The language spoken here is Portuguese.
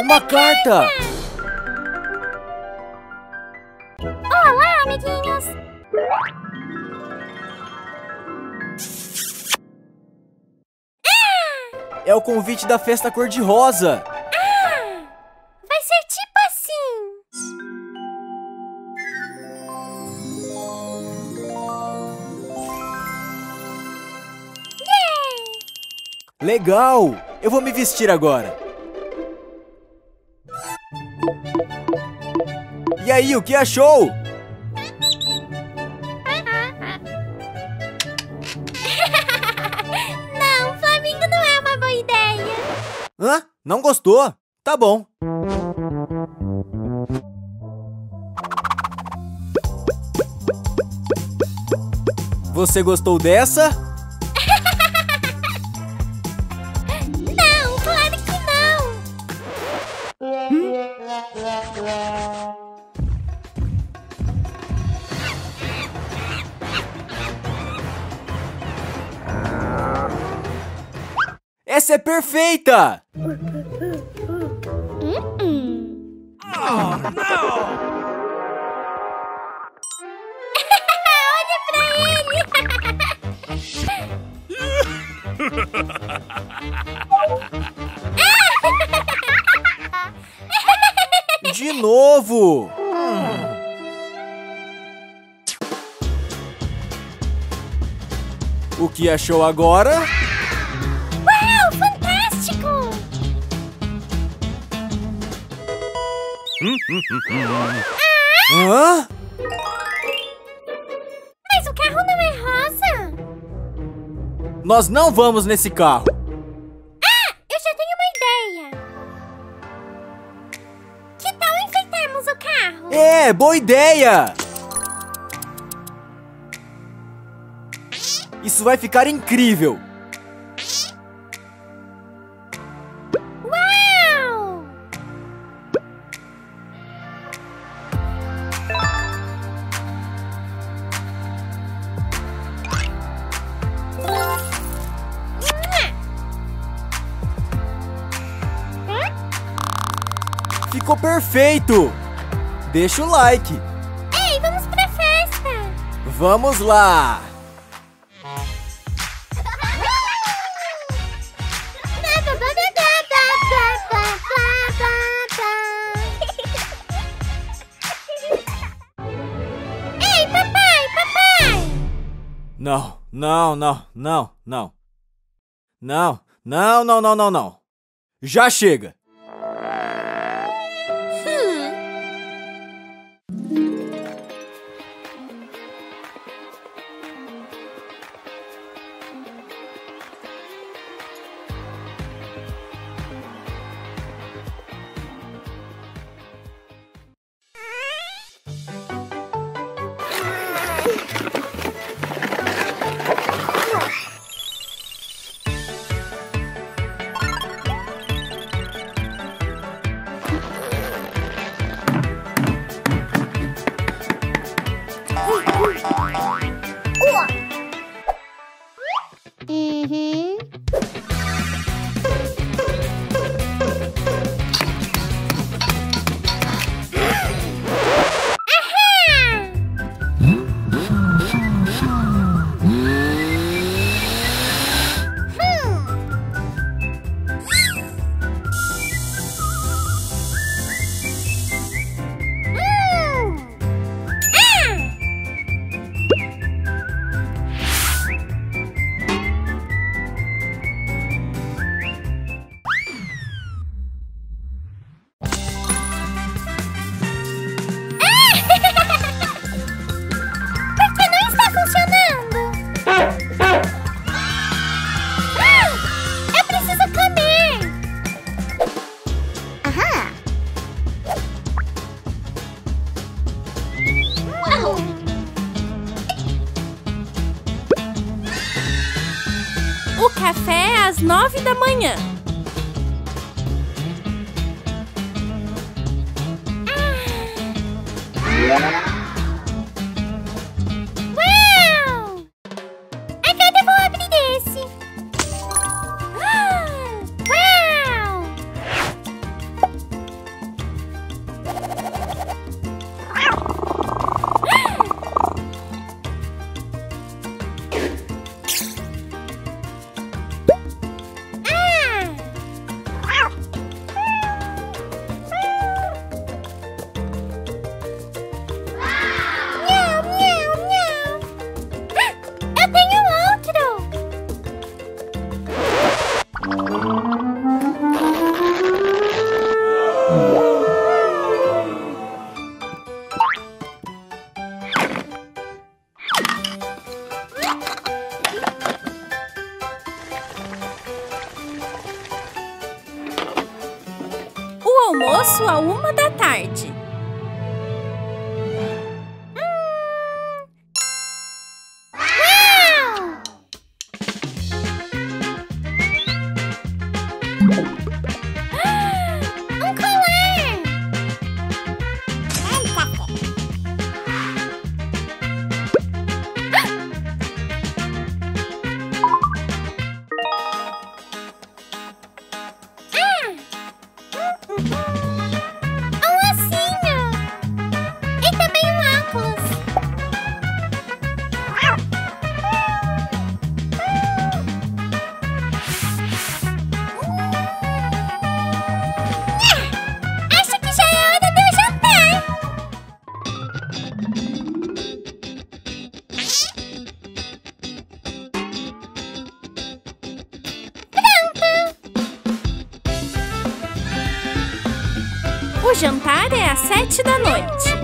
Uma carta! Olá, amiguinhos! É o convite da festa cor-de-rosa! Vai ser tipo assim! Yeah! Legal! Eu vou me vestir agora! E aí, o que achou? Não, Flamingo não é uma boa ideia. Hã? Não gostou? Tá bom. Você gostou dessa? Não, claro que não. Essa é perfeita! Oh, não! Olha pra ele! De novo! O que achou agora? Hã? Mas o carro não é rosa. Nós não vamos nesse carro. Eu já tenho uma ideia. Que tal enfeitarmos o carro? É, boa ideia. Isso vai ficar incrível. Ficou perfeito! Deixa o like! Ei, vamos pra festa! Vamos lá! Ei, papai! Papai! Não, não, não, não, não. Não, não, não, não, não, não. Já chega! O café é às 9 da manhã. Uau! Agora eu vou abrir esse. almoço à 1 da tarde. O jantar é às 7 da noite.